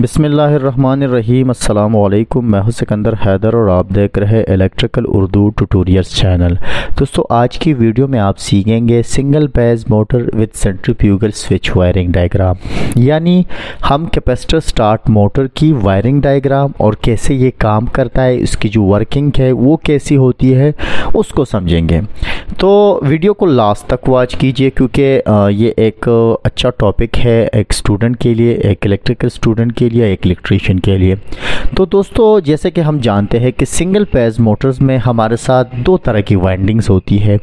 बिस्मिल्लाहिर्रहमानिर्रहीम अस्सलाम वालेकुम। मैं हूं सिकंदर हैदर और आप देख रहे हैं इलेक्ट्रिकल उर्दू ट्यूटोरियल्स चैनल। दोस्तों आज की वीडियो में आप सीखेंगे single phase motor with centrifugal switch wiring diagram, यानी हम कैपेसिटर स्टार्ट मोटर की वायरिंग डायग्राम और कैसे ये काम करता है, इसकी जो वर्किंग है वो कैसी होती है उसको समझेंगे। तो वीडियो को लास्ट तक वॉच कीजिए क्योंकि ये एक अच्छा टॉपिक है एक स्टूडेंट के लिए, एक इलेक्ट्रिकल स्टूडेंट के लिए, एक इलेक्ट्रीशियन के लिए। तो दोस्तों जैसे कि हम जानते हैं कि सिंगल फेज मोटर्स में हमारे साथ दो तरह की वाइंडिंग्स होती है।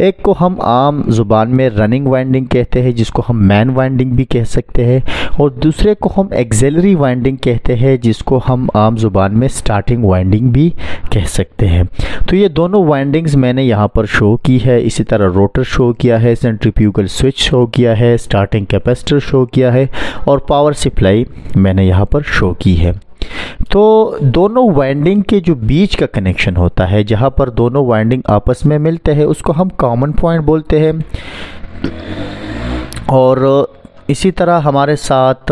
एक को हम आम जुबान में रनिंग वाइंडिंग कहते हैं, जिसको हम मैन वाइंडिंग भी कह सकते हैं, और दूसरे को हम एक्सेलरी वाइंडिंग कहते हैं, जिसको हम आम जुबान में स्टार्टिंग वाइंडिंग भी कह सकते हैं। तो ये दोनों वाइंडिंग्स मैंने यहाँ पर शो की है। इसी तरह रोटर शो किया है, सेंट्रीफ्यूगल स्विच शो किया है, स्टार्टिंग कैपेसिटर शो किया है और पावर सप्लाई मैंने यहाँ पर शो की है। तो दोनों वाइंडिंग के जो बीच का कनेक्शन होता है, जहाँ पर दोनों वाइंडिंग आपस में मिलते हैं, उसको हम कॉमन पॉइंट बोलते हैं। और इसी तरह हमारे साथ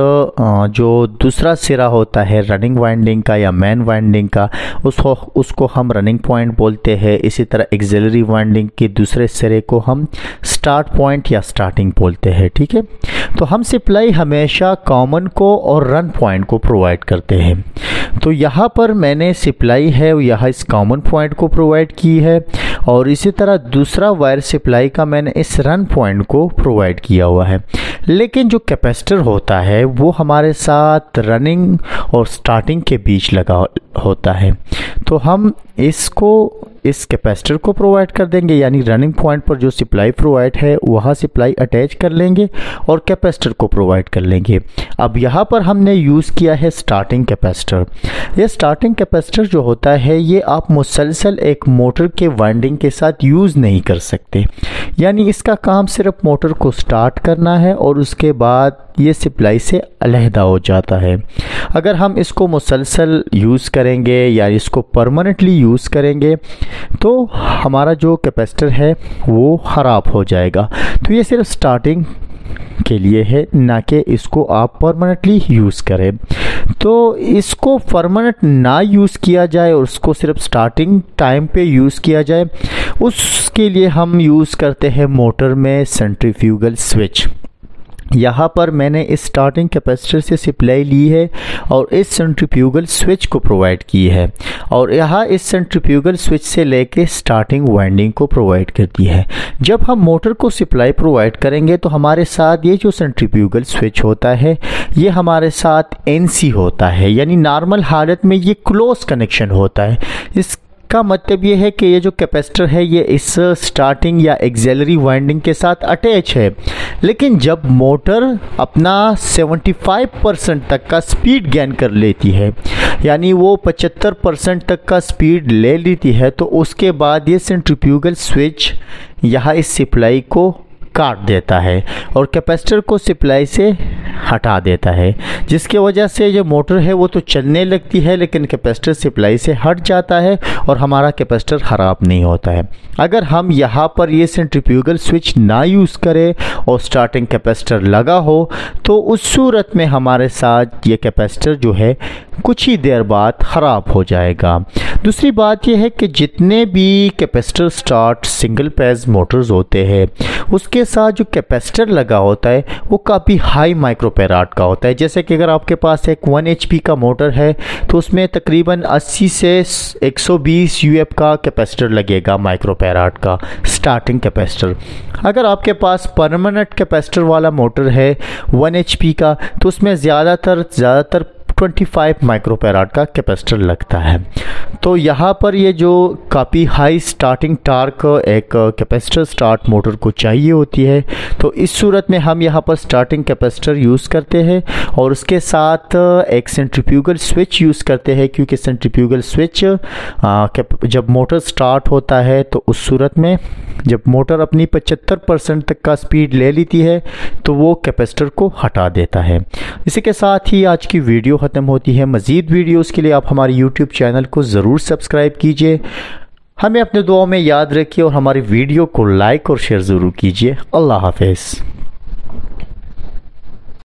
जो दूसरा सिरा होता है रनिंग वाइंडिंग का या मैन वाइंडिंग का, उसको हम रनिंग पॉइंट बोलते हैं। इसी तरह एक्सिलरी वाइंडिंग के दूसरे सिरे को हम स्टार्ट पॉइंट या स्टार्टिंग बोलते हैं। ठीक है, तो हम सप्लाई हमेशा कॉमन को और रन पॉइंट को प्रोवाइड करते हैं। तो यहाँ पर मैंने सप्लाई है यहाँ इस कॉमन पॉइंट को प्रोवाइड की है, और इसी तरह दूसरा वायर सप्लाई का मैंने इस रन पॉइंट को प्रोवाइड किया हुआ है। लेकिन जो कैपेसिटर होता है वो हमारे साथ रनिंग और स्टार्टिंग के बीच लगा होता है, तो हम इसको इस कैपेसिटर को प्रोवाइड कर देंगे, यानी रनिंग पॉइंट पर जो सप्लाई प्रोवाइड है वहाँ सप्लाई अटैच कर लेंगे और कैपेसिटर को प्रोवाइड कर लेंगे। अब यहाँ पर हमने यूज़ किया है स्टार्टिंग कैपेसिटर। ये स्टार्टिंग कैपेसिटर जो होता है ये आप मुसलसल एक मोटर के वाइंडिंग के साथ यूज़ नहीं कर सकते, यानी इसका काम सिर्फ मोटर को स्टार्ट करना है और उसके बाद ये सप्लाई से अलहदा हो जाता है। अगर हम इसको मुसलसल यूज़ करेंगे या इसको परमानेंटली यूज़ करेंगे तो हमारा जो कैपेसिटर है वो ख़राब हो जाएगा। तो ये सिर्फ स्टार्टिंग के लिए है, ना कि इसको आप परमानेंटली यूज़ करें। तो इसको परमानेंट ना यूज़ किया जाए और उसको सिर्फ स्टार्टिंग टाइम पे यूज़ किया जाए, उसके लिए हम यूज़ करते हैं मोटर में सेंट्रीफ्यूगल स्विच। यहाँ पर मैंने इस स्टार्टिंग कैपेसिटर से सप्लाई ली है और इस सेंट्रीफ्यूगल स्विच को प्रोवाइड की है, और यहाँ इस सेंट्रीफ्यूगल स्विच से लेके स्टार्टिंग वाइंडिंग को प्रोवाइड करती है। जब हम मोटर को सप्लाई प्रोवाइड करेंगे तो हमारे साथ ये जो सेंट्रीफ्यूगल स्विच होता है ये हमारे साथ NC होता है, यानी नॉर्मल हालत में ये क्लोज कनेक्शन होता है। इस का मतलब ये है कि ये जो कैपेसिटर है ये इस स्टार्टिंग या एक्सेलरी वाइंडिंग के साथ अटैच है, लेकिन जब मोटर अपना 75% तक का स्पीड गेन कर लेती है, यानी वो 75% तक का स्पीड ले लेती है, तो उसके बाद ये सेंट्रीफ्यूगल स्विच यहाँ इस सप्लाई को काट देता है और कैपेसिटर को सप्लाई से हटा देता है, जिसके वजह से जो मोटर है वो तो चलने लगती है लेकिन कैपेसिटर सप्लाई से हट जाता है और हमारा कैपेसिटर ख़राब नहीं होता है। अगर हम यहाँ पर ये सेंट्रीफ्यूगल स्विच ना यूज़ करें और स्टार्टिंग कैपेसिटर लगा हो तो उस सूरत में हमारे साथ ये कैपेसिटर जो है कुछ ही देर बाद ख़राब हो जाएगा। दूसरी बात यह है कि जितने भी capacitor start single phase motors होते हैं उसके साथ जो कैपेसिटर लगा होता है वो काफ़ी हाई माइक्रोफैराड का होता है। जैसे कि अगर आपके पास एक 1 HP का मोटर है तो उसमें तकरीबन 80 से 120 UF का कैपेसिटर लगेगा माइक्रोफैराड का स्टार्टिंग कैपेसिटर। अगर आपके पास परमानेंट कैपेसिटर वाला मोटर है 1 HP का तो उसमें ज़्यादातर 25 माइक्रोफैराड का कैपेसिटर लगता है। तो यहाँ पर ये जो काफ़ी हाई स्टार्टिंग टार्क एक कैपेसिटर स्टार्ट मोटर को चाहिए होती है, तो इस सूरत में हम यहाँ पर स्टार्टिंग कैपेसिटर यूज़ करते हैं और उसके साथ एक सेंट्रीफ्यूगल स्विच यूज़ करते हैं, क्योंकि सेंट्रीफ्यूगल स्विच जब मोटर स्टार्ट होता है तो उस सूरत में जब मोटर अपनी 75% तक का स्पीड ले लेती है तो वो कैपेसिटर को हटा देता है। इसी के साथ ही आज की वीडियो ख़त्म होती है। मज़ीद वीडियोस के लिए आप हमारे YouTube चैनल को ज़रूर सब्सक्राइब कीजिए, हमें अपने दुआओं में याद रखिए और हमारी वीडियो को लाइक और शेयर ज़रूर कीजिए। अल्लाह हाफ़िज़।